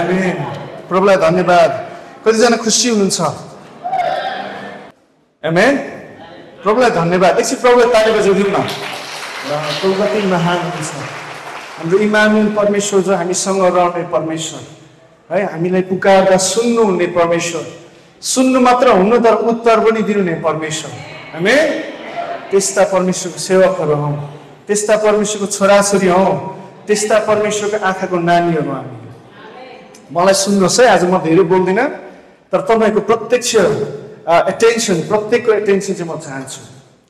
आमीन। प्रभुलाई धन्यवाद। कतिजना खुसी हुनुहुन्छ? आमीन। प्रभुलाई धन्यवाद। एकछिन प्रभुलाई ताली बजाउदिनु न। प्रभु कति महान हुनुहुन्छ। हाम्रो इमानुएल परमेश्वर जो हामीसँग रहने परमेश्वर है, हामीलाई पुकार्दा सुन्नुहुने परमेश्वर, सुन्नु मात्र हुन्न तर उत्तर पनि दिनुहुने परमेश्वर। आमीन। त्यस्ता परमेश्वरको सेवकहरू हौ, त्यस्ता परमेश्वरको छोराछोरी हौ, त्यस्ता परमेश्वरको आँखाको नानीहरू हामी। मलाई सुन्नुहोस् है, आज म धेरै बोल्दिनँ तर तपाईँको प्रत्यक्ष एटेन्सन, प्रत्येकको एटेन्सन चाहिँ म चाहन्छु।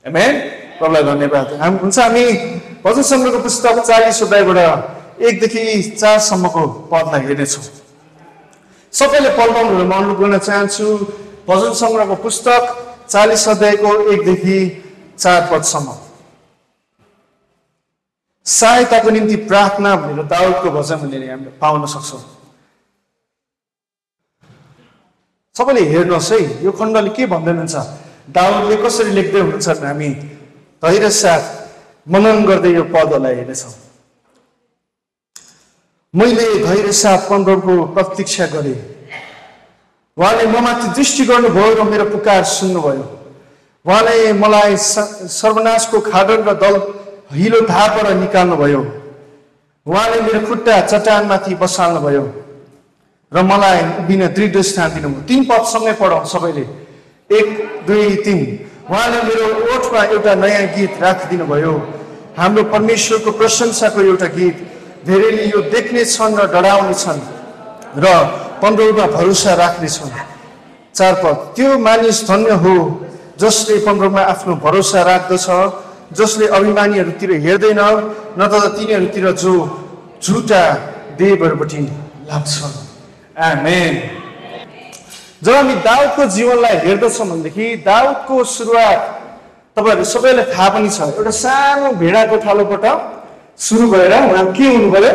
आमेन। प्रभुलाई धन्यवाद। हामी भजन सङ्ग्रहको पुस्तक 40 अध्यायबाट 1 देखि 4 सम्मको पदलाई हेर्नेछौँ। सबैले पढ्नुहुन म अनुरोध गर्न चाहन्छु। भजन सङ्ग्रहको पुस्तक 40 अध्यायको 1 देखि 4 पदसम्म। सहायताको निम्ति प्रार्थना भनेर दाउदको भजन भनेर हामीले पाउन सक्छौँ। सबैले हेर्नुहोस् है, यो खण्डले के भन्दै हुनुहुन्छ, दाउदले कसरी लेख्दै हुनुहुन्छ। हामी धैर्य साथ मनन गर्दै यो पदलाई हेर्नेछौँ। मैले धैर्य साथ पण्डरको प्रतीक्षा गरेँ, उहाँले ममाथि दृष्टि गर्नुभयो र मेरो पुकार सुन्नुभयो। उहाँले मलाई सर्वनाशको खाडल र दल हिलो धापर निकाल्नुभयो। उहाँले मेरो खुट्टा चट्टानमाथि बसाल्नुभयो र मलाई बिना दृढ स्थान दिनुभयो। 3 पदसँगै पढौँ सबैले, 1 2 3। उहाँले मेरो ओठमा एउटा नयाँ गीत राखिदिनु भयो, हाम्रो परमेश्वरको प्रशंसाको एउटा गीत। धेरैले यो देख्ने छन् र डराउने छन् र पण्डरमा भरोसा राख्ने छन्। 4 पद, त्यो मानिस धन्य हो जसले पण्डरमा आफ्नो भरोसा राख्दछ, जसले अभिमानीहरूतिर हेर्दैन, न त तिनीहरूतिर जो झुटा देवहरूपट्टि लाग्छन्। आमेन। जब हामी दाउदको जीवनलाई हेर्दछौँ भनेदेखि दाउदको सुरुवात तपाईँहरू सबैलाई थाहा पनि छ। एउटा सानो भेडाको ठालोबाट सुरु भएर उहाँ के हुनुभयो,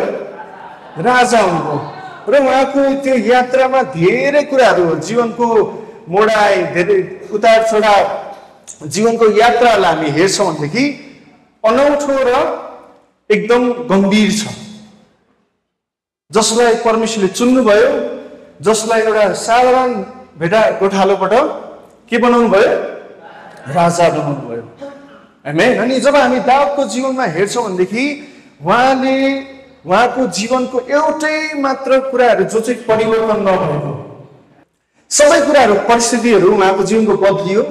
राजा हुनुभयो। र उहाँको त्यो यात्रामा धेरै कुराहरू, जीवनको मोडाइ, धेरै उतार चढाव, जीवनको यात्रालाई हामी हेर्छौँ भनेदेखि अनौठो र एकदम गम्भीर छ। जसलाई परमेश्वरले चुन्नुभयो, जसलाई एउटा साधारण भेडा गोठालोबाट के बनाउनु भयो, राजा बनाउनु भयो। आमेन। अनि जब हामी दाउदको जीवनमा हेर्छौँ भनेदेखि उहाँले उहाँको जीवनको एउटै मात्र कुराहरू जो चाहिँ परिवर्तन नभएको, सबै कुराहरू परिस्थितिहरू उहाँको जीवनको बदलियो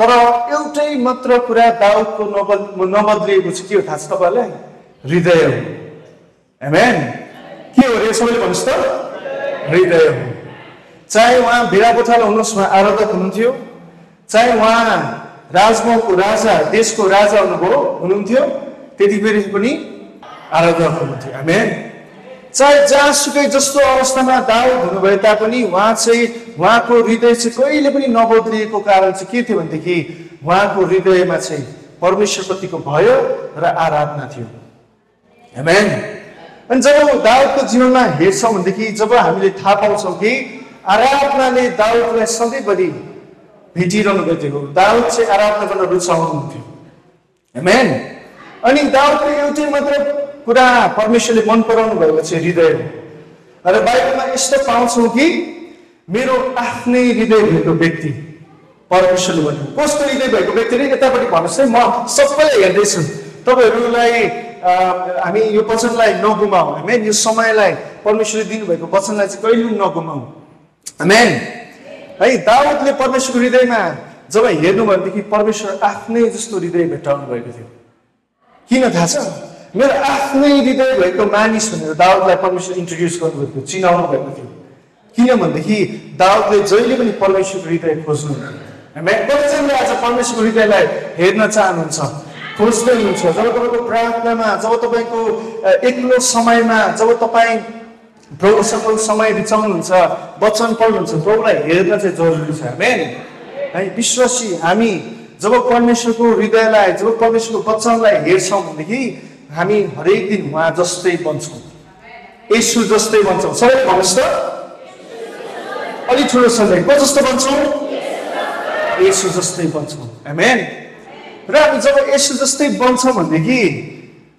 तर एउटै मात्र कुरा दाउदको नबदलिएको चाहिँ के हो थाहा छ तपाईँहरूलाई? हृदय हो। आमेन। के हो रे? सबैले भन्नुहोस् त, हृदय हो। चाहे उहाँ भेडा गोठालो हुनुहोस्, उहाँ आराधक हुनुहुन्थ्यो, चाहे उहाँ राजमाको राजा, देशको राजा हुनुहुन्थ्यो, त्यतिबेर पनि आराधक हुनुहुन्थ्यो। आमेन। चाहे जहाँसुकै जस्तो अवस्थामा दाउद हुनुभए तापनि उहाँ चाहिँ, उहाँको हृदय चाहिँ कहिले पनि नबदलिएको कारण चाहिँ के थियो भनेदेखि उहाँको हृदयमा चाहिँ परमेश्वरप्रतिको भयो र आराधना थियो। आमेन। अनि जब दाउदको जीवनमा हेर्छौँ भनेदेखि जब हामीले थाहा पाउँछौँ कि आराधनाले दाउदलाई सधैँभरि भेटिरहनु भएको थियो, दाउद चाहिँ आराधना गर्न रुचाउनुहुन्थ्यो। आमेन। अनि दाउदको एउटै मात्र कुरा परमेश्वरले मन पराउनु भएको चाहिँ हृदय हो। र बाइबलमा यस्तो पाउँछौँ कि मेरो आफ्नै हृदय भएको व्यक्ति, परमेश्वरले भन्नु कस्तो हृदय भएको व्यक्ति नै? यतापट्टि भन्नुहोस् है, म सबैलाई हेर्दैछु। तपाईँहरूलाई हामी यो वचनलाई नगुमाऊ। आमेन। यो समयलाई, परमेश्वरले दिनुभएको वचनलाई चाहिँ कहिले पनि नगुमाऊ। आमेन। है, दाउदले परमेश्वरको हृदयमा जब हेर्नु भनेदेखि परमेश्वर आफ्नै जस्तो हृदय भेटाउनु भएको थियो। किन थाहा छ? मेरो आफ्नै हृदय भएको मानिस भनेर दाउदलाई परमेश्वर इन्ट्रोड्युस गर्नुभएको, चिनाउनु भएको थियो। किनभनेदेखि दाउदले जहिले पनि परमेश्वरको हृदय खोज्नु। हामी कसैले आज परमेश्वरको हृदयलाई हेर्न चाहनुहुन्छ, खोज्दै हुनुहुन्छ? जब तपाईँको प्रार्थनामा, जब तपाईँको एक्लो समयमा, जब तपाईँ प्रभुसँग समय बिताउनुहुन्छ, वचन पढ्नुहुन्छ, प्रभुलाई हेर्न चाहिँ जरुरी छ। आमेन। है, विश्वासी हामी जब परमेश्वरको हृदयलाई, जब परमेश्वरको वचनलाई हेर्छौँ भनेदेखि हामी हरेक दिन उहाँ जस्तै बन्छौँ, येशू जस्तै बन्छौँ। सबैले भन्नुहोस् त, अलि ठुलो सजाय, को जस्तो बन्छौँ? येशू जस्तै बन्छौँ। आमेन। र हामी जब येशू जस्तै बन्छौँ भनेदेखि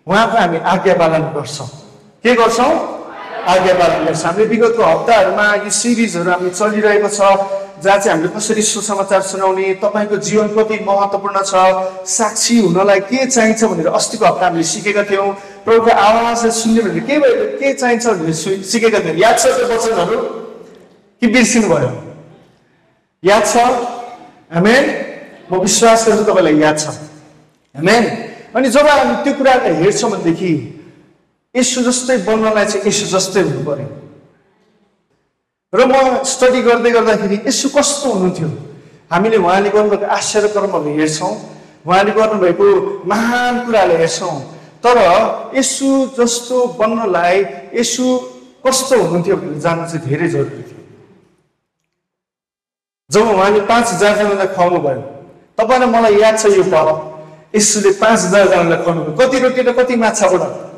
उहाँको हामी आज्ञा पालन गर्छौँ। के गर्छौँ? आज्ञा पालन गर्छ। हामीले विगतको हप्ताहरुमा यो सिरिजहरु हामीले चलिरहेको छ जहाँ चाहिँ हामीले कसरी सुसमाचार सुनाउने, तपाईको जीवन कति महत्त्वपूर्ण छ, साक्षी हुनलाई के चाहिन्छ भनेर अस्तिको हप्ता हामीले सिकेका थियौ। प्रभुको आवाजले सुन्ने भनेको के चाहिन्छ भनेर सिकेका थियौ। याद छ त्यो वचनहरु कि बिर्सिनु भयो? याद छ? आमेन। म विश्वास गर्छु तपाईलाई याद छ। आमेन। अनि जब हामी त्यो कुरालाई हेर्छौं भनेदेखि येशू जस्तै बन्नलाई चाहिँ येशू जस्तै हुनु पर्यो। र म स्टडी गर्दै गर्दाखेरि येशू कस्तो हुनुहुन्थ्यो, हामीले उहाँले गर्नुभएको आश्चर्य कर्महरू हेर्छौं, उहाँले गर्नुभएको महान कुराहरू हेर्छौं, तर येशू जस्तो बन्नलाई येशू कस्तो हुनुहुन्थ्यो भनेर जान्नु चाहिँ धेरै जरुरी थियो। जब उहाँले 5000 जनालाई खुवाउनु भयो, तपाईलाई मलाई याद छ यो पद, येशूले 5000 जनालाई खुवाउनु भयो। कति रोटी र कति माछाबाट?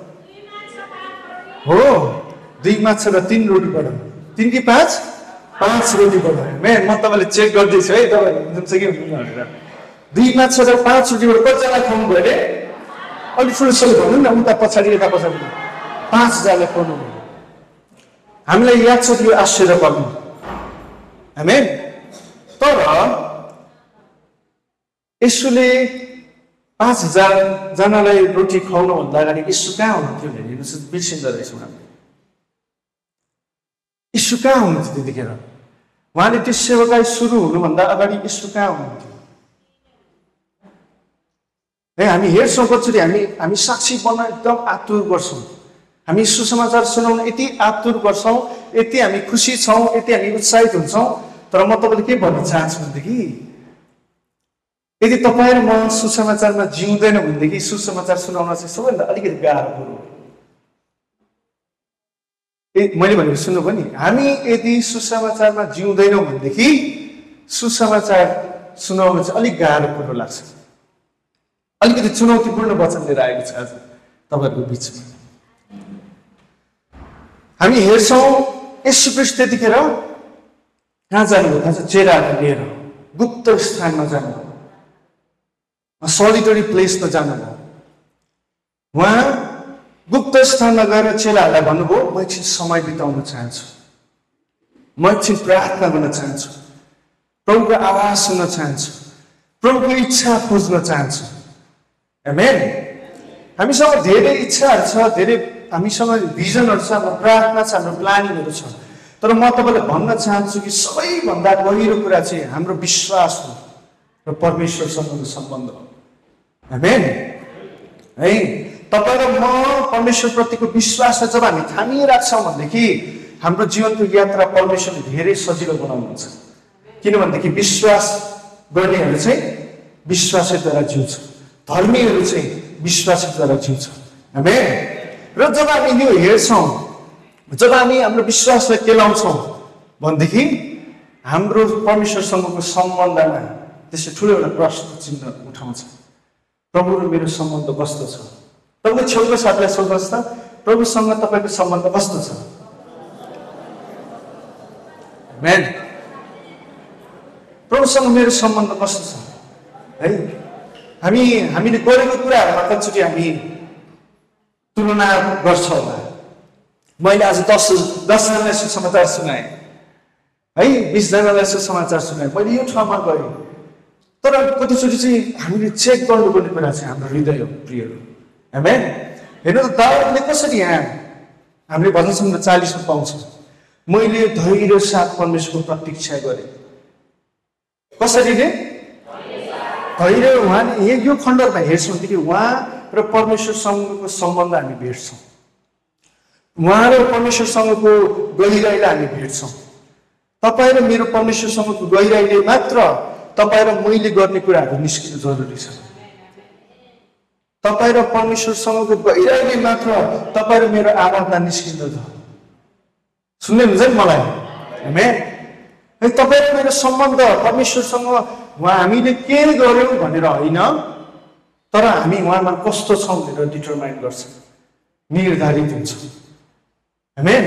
हो, 2 माछा र 3 रोटीबाट, 3 कि 5 रोटीबाट। म तपाईँले चेक गर्दैछु है, तपाईँ हुन्छ कि हुनुहुन्न भनेर। 2 माछा र 5 रोटीबाट कतिजना खुवाउनु भयो अरे? अलिक ठुलोसँग भन्नु न, उता पछाडि यता पछाडि 5000लाई खुवाउनु भयो। हामीलाई याद छ यो आश्चर्य गर्नु। आमेन। तर येशूले 5000 जनालाई रोटी खुवाउनु भन्दा अगाडि येशू कहाँ हुनुहुन्थ्यो भने हेर्नुहोस्, बिर्सिँदो रहेछौँ हामीले। येशू कहाँ हुनुहुन्थ्यो त्यतिखेर? उहाँले त्यो सेवाकार्य सुरु हुनुभन्दा अगाडि येशू कहाँ हुनुहुन्थ्यो? हामी हेर्छौँ कचोरी, हामी साक्षी बन्न एकदम आतुर गर्छौँ, हामी सुसमाचार सुनाउन यति आतुर गर्छौँ, यति हामी खुसी छौँ, यति हामी उत्साहित हुन्छौँ। तर म तपाईँले के भन्न चाहन्छु भनेदेखि यदि तपाईँ र म सुसमाचारमा जिउँदैन भनेदेखि सुसमाचार सुनाउन चाहिँ सबैभन्दा अलिकति गाह्रो कुरो। मैले भनेको सुन्नु पनि, हामी यदि सुसमाचारमा जिउँदैनौँ भनेदेखि सुसमाचार सुनाउन चाहिँ अलिक गाह्रो कुरो लाग्छ। अलिकति चुनौतीपूर्ण वचन लिएर आएको छ आज तपाईँहरूको बिचमा। हामी हेर्छौँ येशू ख्रीष्ट त्यतिखेर कहाँ जानुभयो थाहा छ? चेलाहरूलाई लिएर गुप्त स्थानमा जानुभयो, सोलिटरी प्लेसमा जानुभयो। उहाँ गुप्त स्थानमा गएर चेलाहरूलाई भन्नुभयो, म एकछिन समय बिताउन चाहन्छु, म एकछिन प्रार्थना गर्न चाहन्छु, प्रभुको आवाज सुन्न चाहन्छु, प्रभुको इच्छा खोज्न चाहन्छु। आमेन। हामीसँग धेरै इच्छाहरू छ, धेरै हामीसँग भिजनहरू छ, हाम्रो प्रार्थना छ, हाम्रो प्लानिङहरू छ। तर म तपाईँलाई भन्न चाहन्छु कि सबैभन्दा गहिरो कुरा चाहिँ हाम्रो विश्वास हो र परमेश्वरसँगको सम्बन्ध हो। आमेन। है, तपाईँ र म परमेश्वरप्रतिको विश्वासलाई जब हामी थामिराख्छौँ भनेदेखि हाम्रो जीवनको यात्रा परमेश्वरले धेरै सजिलो बनाउनुहुन्छ। किनभनेदेखि विश्वास गर्नेहरू चाहिँ विश्वासद्वारा जिउँछ, धर्मीहरू चाहिँ विश्वासद्वारा जिउँछ। आमेन। र जब हामी यो हेर्छौँ, जब हामी हाम्रो विश्वासलाई केलाउँछौँ भनेदेखि हाम्रो परमेश्वरसँगको सम्बन्धमा त्यसले ठुलो एउटा प्रश्न चिन्ह उठाउँछ। प्रभु र मेरो सम्बन्ध कस्तो छ? तपाईँको छेउको साथीलाई सोध्नुहोस् त, प्रभुसँग तपाईँको सम्बन्ध कस्तो छ? आमेन। प्रभुसँग मेरो सम्बन्ध कस्तो छ? है, हामीले गरेको कुराहरूमा कतिचोटि हामी तुलना गर्छौँ होला। मैले आज 10 जनालाई सुसमाचार सुनाएँ, है 20 जनालाई सुसमाचार सुनाएँ, मैले यो ठाउँमा गरेँ। तर कतिचोटि चाहिँ हामीले चेक गर्नुपर्ने कुरा चाहिँ हाम्रो हृदय हो प्रियहरू। आमेन। हेर्नु त दाउदले कसरी यहाँ हामीले भजन 40 पाउँछौँ, मैले धैर्य साथ परमेश्वरको प्रतीक्षा गरेँ। कसरी रे? धैर्य। उहाँले यो खण्डमा हेर्छौँ कि उहाँ र परमेश्वरसँगको सम्बन्ध हामी भेट्छौँ, उहाँ र परमेश्वरसँगको गहिराईलाई हामी भेट्छौँ। तपाईँ र मेरो परमेश्वरसँगको गहिराईले मात्र तपाईँ र मैले गर्ने कुराहरू निस्किनु जरुरी छ। तपाईँ र परमेश्वरसँगको गहिराईले मात्र तपाईँ र मेरो आराधना निस्किँदछ। सुन्दै हुन्छ नि मलाई? आमेन। तपाईँ र मेरो सम्बन्ध परमेश्वरसँग हामीले के गर्यौँ भनेर होइन, तर हामी उहाँमा कस्तो छौँ भनेर डिटरमाइन गर्छ, निर्धारित हुन्छ। आमेन।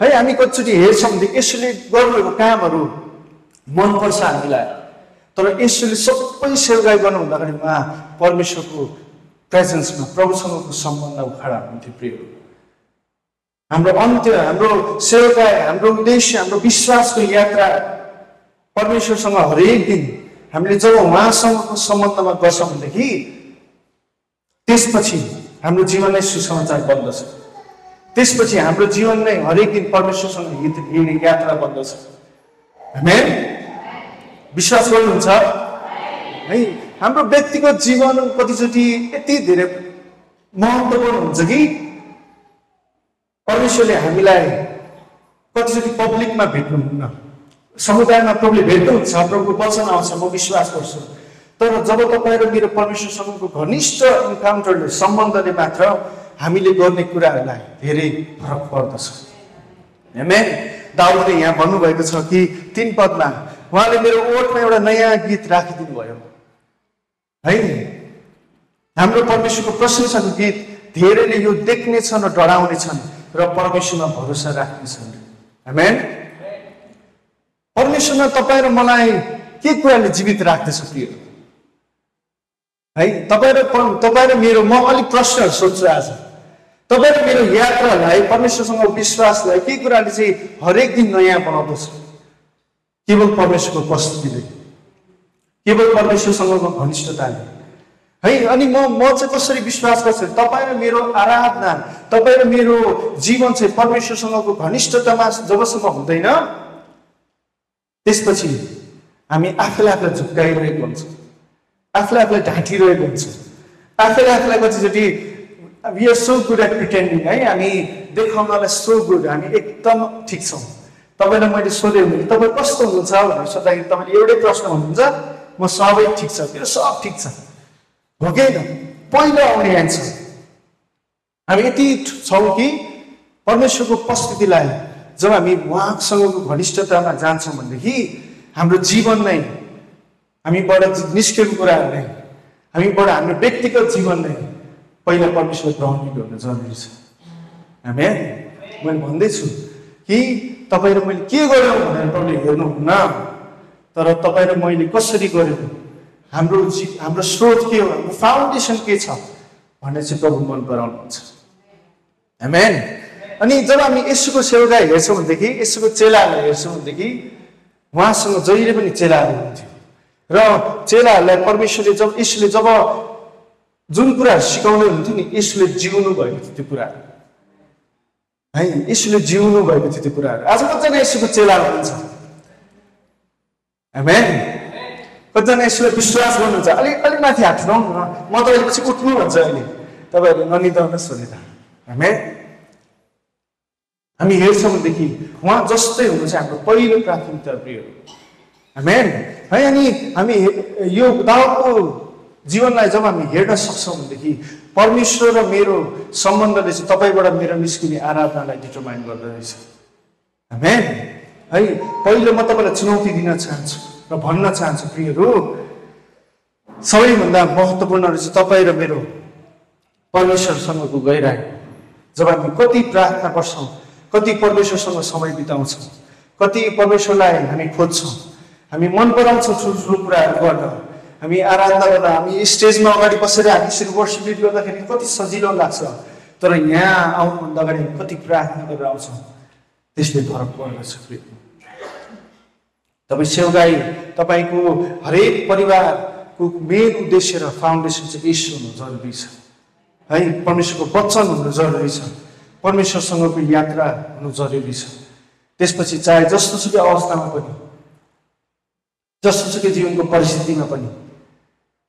है, हामी कतिचोटि हेर्छौँ भनेदेखि यसले गर्नुभएको कामहरू मनपर्छ हामीलाई, तर यसले सबै सेवकाई गर्नुभन्दा अगाडि उहाँ परमेश्वरको प्रेजेन्समा प्रभुसँगको सम्बन्ध उखाडा हुन्थ्यो प्रियहरू। हाम्रो अन्त्य, हाम्रो सेवाकाय, हाम्रो उद्देश्य, हाम्रो विश्वासको यात्रा परमेश्वरसँग हरेक दिन हामीले जब उहाँसँगको सम्बन्धमा गर्छौं भनेदेखि त्यसपछि हाम्रो जीवन नै सुसमाचार बन्दछ। त्यसपछि हाम्रो जीवन नै हरेक दिन परमेश्वरसँग हिँड्ने यात्रा बन्दछ। आमेन। विश्वास गर्नुहुन्छ है? हाम्रो व्यक्तिगत जीवन कतिचोटी यति धेरै महत्त्वपूर्ण हुन्छ कि परमेश्वरले हामीलाई कतिचोटि पब्लिकमा भेट्नुहुन्न, समुदायमा प्रभुले भेट्नुहुन्छ, प्रभुको वचन आउँछ, म विश्वास गर्छु। तर जब तपाईँ र मेरो परमेश्वरसँगको घनिष्ठ इन्काउन्टरले, सम्बन्धले मात्र हामीले गर्ने कुराहरूलाई धेरै फरक पर्दछ। आमेन। दाउदले यहाँ भन्नुभएको छ कि 3 पदमा उहाँले मेरो ओठमा एउटा नयाँ गीत राखिदिनु भयो है। हाम्रो परमेश्वरको प्रशंसाको गीत धेरैले यो देख्नेछन् र डराउनेछन् र परमेश्वरमा भरोसा राख्नेछन्। आमेन। परमेश्वरमा तपाईँ र मलाई के कुराले जीवित राख्दछ प्रिय है? तपाईँ र मेरो म अलिक प्रश्नहरू सोध्छु आज। तपाईँ र मेरो यात्रालाई, परमेश्वरसँग विश्वासलाई के कुराले चाहिँ हरेक दिन नयाँ बनाउँदछ? केवल परमेश्वरको उपस्थितिले, केवल परमेश्वरसँगको घनिष्ठताले है। अनि म चाहिँ कसरी विश्वास गर्छु? तपाईँ र मेरो आराधना, तपाईँ र मेरो जीवन चाहिँ परमेश्वरसँगको घनिष्ठतामा जबसम्म हुँदैन त्यसपछि हामी आफूलाई झुक्काइरहेको हुन्छ, आफूलाई ढाँटिरहेको हुन्छ, आफूलाई कतिचोटि we are so good at pretending है। हामी देखाउनलाई सो गुड, हामी एकदम ठिक छौँ। तपाईँलाई मैले सोधेँ भने तपाईँ कस्तो हुनुहुन्छ भनेर सोद्धाखेरि तपाईँले एउटै प्रश्न भन्नुहुन्छ, म सबै ठिक छ, मेरो सब ठिक छ। ओके, पहिलो आउने एन्सर। हामी यति छौँ कि परमेश्वरको उपस्थितिलाई जब हामी उहाँसँगको घनिष्ठतामा जान्छौँ भनेदेखि हाम्रो जीवन नै, हामीबाट निस्केको कुराहरू नै, हामीबाट हाम्रो व्यक्तिगत जीवन नै पहिला परमेश्वर ग्रहण गर्न जरुरी छ। आमेन। मैले भन्दैछु कि तपाईँ र मैले के गऱ्यौँ भनेर तपाईँले हेर्नुहुन्न, तर तपाईँ र मैले कसरी गऱ्यौँ, हाम्रो स्रोत के हो, हाम्रो फाउन्डेसन के छ भन्ने चाहिँ प्रभु मन पराउनुहुन्छ। आमेन। अनि जब हामी यसोको सेवाकाय हेर्छौँ भनेदेखि, यसोको चेलाहरूलाई हेर्छौँ भनेदेखि उहाँसँग जहिले पनि चेलाहरू हुन्थ्यो र चेलाहरूलाई परमेश्वरले जब यसोले जब जुन कुराहरू सिकाउनु हुन्थ्यो नि, यसोले जिउनु भएको थियो त्यो कुराहरू है। यसोले जिउनु भएको थियो त्यो कुराहरू। आज कतिजना यसोको चेला हुनुहुन्छ? आमेन। कतिजना यसोले विश्वास गर्नुहुन्छ? अलिक अलिक माथि हात उठाउनु न। म तपाईँपछि उठ्नु भन्छ अहिले, तपाईँहरू ननिदाउनुहोस् भनेर। आमेन। हामी हेर्छौँ भनेदेखि उहाँ जस्तै हुनुहुन्छ हाम्रो पहिलो प्राथमिकता प्रिय। आमेन है। अनि हामी यो दाउदको जीवनलाई जब हामी हेर्न सक्छौँ भनेदेखि परमेश्वर र मेरो सम्बन्धले चाहिँ तपाईँबाट मेरो निस्किने आराधनालाई डिटरमाइन गर्दोरहेछ। आमेन है। पहिलो म तपाईँलाई चुनौती दिन चाहन्छु र भन्न चाहन्छु प्रियहरू, सबैभन्दा महत्त्वपूर्ण चाहिँ तपाईँ र मेरो परमेश्वरसँगको गइरहेको। जब हामी कति प्रार्थना गर्छौँ, कति परमेश्वरसँग समय बिताउँछौँ, कति परमेश्वरलाई हामी खोज्छौँ, हामी मन पराउँछौँ ठुल्ठुलो कुराहरू गर्न, हामी आराधना गर्दा, हामी स्टेजमा अगाडि बसेर हामी यसरी वर्सिप लिड गर्दाखेरि कति सजिलो लाग्छ, तर यहाँ आउनुभन्दा अगाडि कति प्रार्थना गरेर आउँछौँ, त्यसले फरक पर्दछ प्रिय। तपाईँ सेवाकाय, तपाईँको हरेक परिवारको मेन उद्देश्य र फाउन्डेसन चाहिँ यीशु हुनु जरुरी छ है। परमेश्वरको वचन हुनु जरुरी छ, परमेश्वरसँगको यात्रा हुनु जरुरी छ। त्यसपछि चाहे जस्तोसुकै अवस्थामा पनि, जस्तोसुकै जीवनको परिस्थितिमा पनि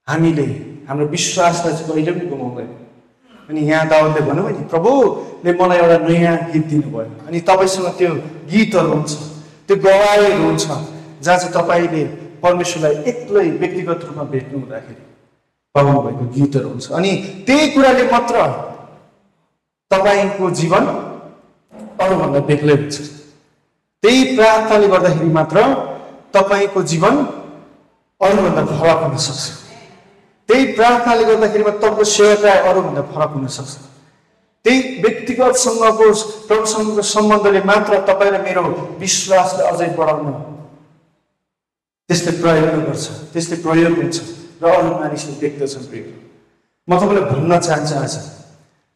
हामीले हाम्रो विश्वासलाई चाहिँ कहिले पनि गुमाउँदैन। अनि यहाँ दाउदले भन्नुभयो नि, प्रभुले मलाई एउटा नयाँ गीत दिनुभयो। अनि तपाईँसँग त्यो गीतहरू हुन्छ, त्यो गवाईहरू हुन्छ जहाँ चाहिँ तपाईँले परमेश्वरलाई एक्लै व्यक्तिगत रूपमा भेट्नु हुँदाखेरि पाउनु भएको गीतहरू हुन्छ। अनि त्यही कुराले मात्र तपाईँको जीवन अरूभन्दा बेग्लै हुन्छ। त्यही प्रार्थनाले गर्दाखेरि मात्र तपाईँको जीवन अरूभन्दा फरक हुनसक्छ। त्यही प्रार्थनाले गर्दाखेरि मात्र तपाईँको सेवाकाय अरूभन्दा फरक हुनसक्छ। त्यही व्यक्तिगतसँगको, प्रभुसँगको सम्बन्धले मात्र तपाईँ र मेरो विश्वासलाई अझै बढाउनु, त्यसले प्रयोग गर्छ, त्यसले प्रयोग हुन्छ र अरू मानिसले देख्दछन् प्रिय। म तपाईँलाई भन्न चाहन्छु आज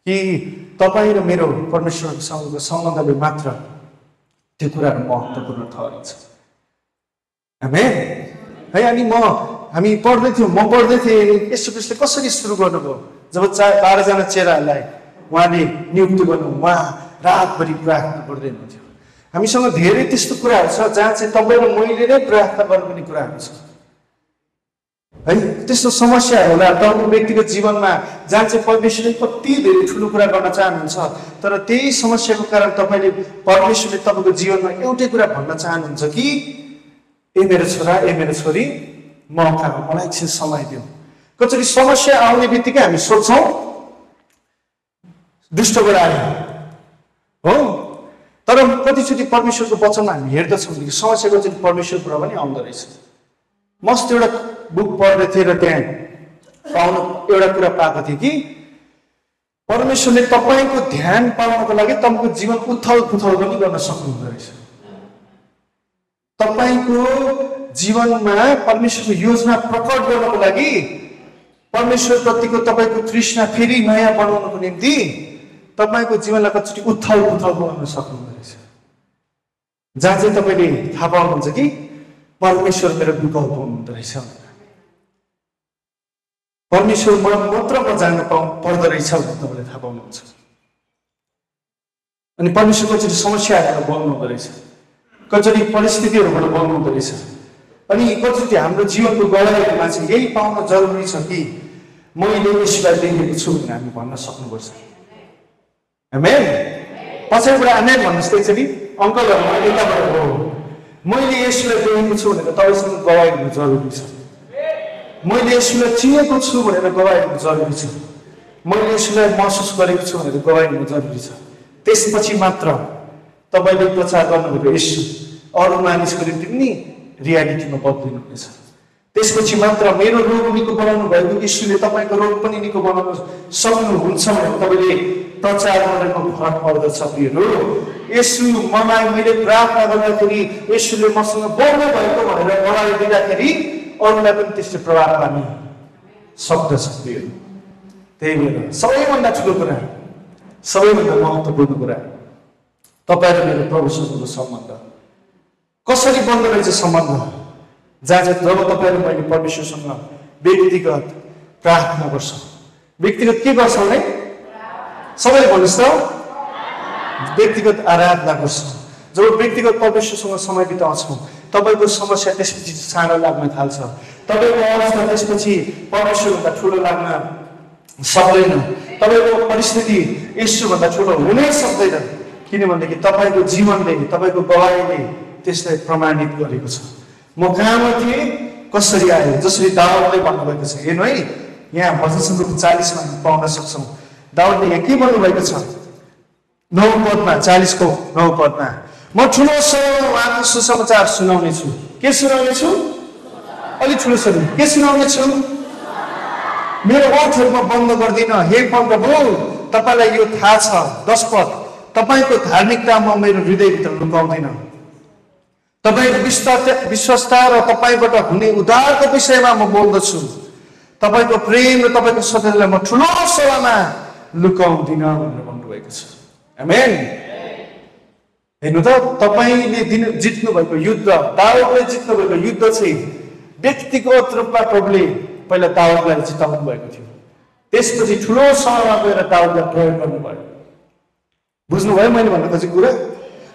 कि तपाईं र मेरो परमेश्वरसँगको सम्बन्धले मात्र त्यो कुराहरु महत्त्वपूर्ण ठहरिन्छ। आमेन। है अनि हामी पढ्दै थियौं, म पढ्दै थिएँ येशू ख्रिस्टले कसरी सुरु गर्नुभयो। जब 12 जना चेलालाई उहाँले नियुक्ति गर्नु, उहाँ रातभरि प्रार्थना गर्दै हुनुहुन्थ्यो। हामीसँग धेरै त्यस्तो कुराहरु छ जहाँ चाहिँ तपाईं र मैले नै प्रार्थना गर्नुपर्ने कुराहरु छ। है त्यस्तो समस्या होला तपाईको व्यक्तिगत जीवनमा जहाँ चाहिँ परमेश्वरले कति धेरै ठुलो कुरा गर्न चाहनुहुन्छ, तर त्यही समस्याको कारण तपाईले परमेश्वरले तपाईको जीवनमा एउटै कुरा भन्न चाहनुहुन्छ कि ए मेरो छोरा, ए मेरो छोरी, मलाई एकछिन समय दिऊ। कसरी समस्या आउने बित्तिकै हामी सोच्छौं दुष्टको आयो हो, तर कतिचोटि परमेश्वरको वचनमा हामी हेर्दछौं कि समस्याको चाहिँ परमेश्वरबाट पनि आउँदो रहेछ। मस्त एउटा बुक पढ्दै थिए र त्यहाँ पाउनु एउटा कुरा पाएको थिएँ कि परमेश्वरले तपाईको ध्यान पाउनको लागि तपाईको जीवन उथल पुथल पनि गर्न सक्नुहुँदो रहेछ। तपाईको जीवनमा परमेश्वरको योजना प्रकट गर्नको लागि, परमेश्वर प्रतिको तपाईको तृष्णा फेरि नयाँ बनाउनको निम्ति तपाईको जीवनलाई कतिचोटि उथल पुथल बनाउन सक्नुहुँदो रहेछ। जहाँ चाहिँ तपाईँले थाहा पाउनुहुन्छ कि परमेश्वर मेरो विकल्प हुनुहुँदो रहेछ, परमेश्वर मात्र म जान पर्दो रहेछ भनेर तपाईँले थाहा पाउनुहुन्छ। अनि परमेश्वर कसरी समस्याहरू बोल्नुहुँदो रहेछ, कसरी परिस्थितिहरूबाट बोल्नुहुँदो रहेछ। अनि कसरी हाम्रो जीवनको गडाइमा चाहिँ यही पाउन जरुरी छ कि मैले यसलाई देखेको छु भनेर हामी भन्न सक्नुपर्छ। आमेन। पछिबाट आमेन भन्नुहोस् त एकचोटि। अङ्कलहरू यताबाट हो, मैले यसलाई देखेको छु भनेर तपाईँसँग गवाई हुनु जरुरी छ। मैले यसलाई चिनेको छु भनेर गवाई हुनु जरुरी छ। मैले यसलाई महसुस गरेको छु भनेर गवाई हुनु जरुरी छ। त्यसपछि मात्र तपाईँले प्रचार गर्नुभएको यसो अरू मानिसको निम्ति पनि रियालिटीमा बदलिनुहुनेछ। त्यसपछि मात्र मेरो रोग निको बनाउनु भएको यसोले तपाईँको रोग पनि निको बनाउन सक्नुहुन्छ भनेर तपाईँले प्रचार गरेको भर पर्दछ। मेरो यसु मलाई मैले प्रार्थना गर्दाखेरि यसुले मसँग बोल्नु भएको भनेर मलाई दिँदाखेरि अरूलाई पनि त्यस्तो प्रभाव पार्नु सक्दछ। त्यही भएर सबैभन्दा ठुलो कुरा, सबैभन्दा महत्त्वपूर्ण कुरा तपाईँ र मेरो प्रभुसँगको सम्बन्ध कसरी बन्दो रहेछ सम्बन्ध। जहाँ चाहिँ जब तपाईँ र मैले परमेश्वरसँग व्यक्तिगत प्रार्थना गर्छौँ, व्यक्तिगत के गर्छौँ भने सबैले भन्नुहोस् त व्यक्तिगत आराधना गर्छौँ। जब व्यक्तिगत परमेश्वरसँग समय बिताउँछौँ तपाईँको समस्या त्यसपछि सानो लाग्न थाल्छ, तपाईँको अवस्था त्यसपछि परमेश्वरभन्दा ठुलो लाग्न सक्दैन, तपाईँको परिस्थिति यसोभन्दा ठुलो हुनै सक्दैन। किनभनेदेखि तपाईँको जीवनले, तपाईँको गवाईले त्यसलाई प्रमाणित गरेको छ। म कहाँमा थिएँ, कसरी आयो, जसरी दाउदले भन्नुभएको छ। हेर्नु है, यहाँ भजन 40 हामी पाउन सक्छौँ। दाउदले यहाँ के भन्नुभएको छ, 40 को 9 पदमा म ठुलो स्वरमा उहाँको सुसमाचार सुनाउनेछु। के सुनाउनेछु? अलि ठुलो स्वरमा के सुनाउनेछु? मेरो ओठहरूमा बन्द गर्दिन। हे प्रभु, तपाईँलाई यो थाहा छ। 10 पद, तपाईँको धार्मिकता म मेरो हृदयभित्र लुकाउँदिन। तपाईँको विश्वस्तता र तपाईँबाट हुने उद्धारको विषयमा म बोल्दछु। तपाईँको प्रेम र तपाईँको सत्यतालाई म ठुलो स्वरमा लुकाउँदिन भनेर भन्नुभएको छ। आमेन। हेर्नु त, तपाईँले जित्नु भएको युद्ध, दाउदले जित्नु भएको युद्ध चाहिँ व्यक्तिगत रूपमा प्रभुले पहिला दाउदलाई जिताउनु भएको थियो, त्यसपछि ठुलो सहरमा गएर दाउदलाई प्रयोग गर्नुभयो। बुझ्नुभयो मैले भन्नु खोजेको कुरा?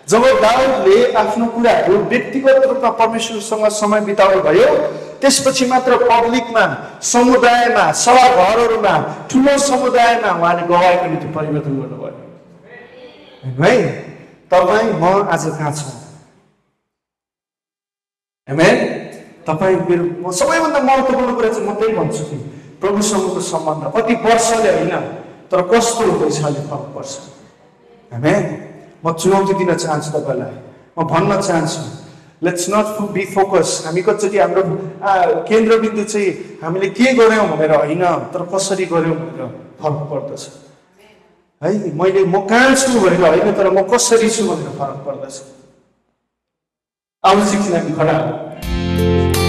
जब दाउदले आफ्नो कुराहरू व्यक्तिगत रूपमा परमेश्वरसँग समय बिताउनु भयो, त्यसपछि मात्र पब्लिकमा, समुदायमा, सभाघरहरूमा, ठुलो समुदायमा उहाँले गवाईको निम्ति परिवर्तन गर्नुभयो। है तपाईँ म आज कहाँ छौँ? आमेन। तपाईँ मेरो सबैभन्दा महत्त्वपूर्ण कुरा चाहिँ म त्यही भन्छु कि प्रभुसँगको सम्बन्ध कति वर्षले होइन, तर कस्तो हुँदैछ अहिले फरक पर्छ। आमेन। म चुनौती दिन चाहन्छु तपाईँलाई, म भन्न चाहन्छु, लेट्स नट बी फोकस। हामी कतिचोटि हाम्रो केन्द्रबिन्दु चाहिँ हामीले के गऱ्यौँ भनेर होइन, तर कसरी गऱ्यौँ भनेर फरक पर्दछ। है मैले म कहाँ छु भनेर होइन, तर म कसरी छु भनेर फरक पर्दछ। आउनु सिक्छौँ हामी खडा।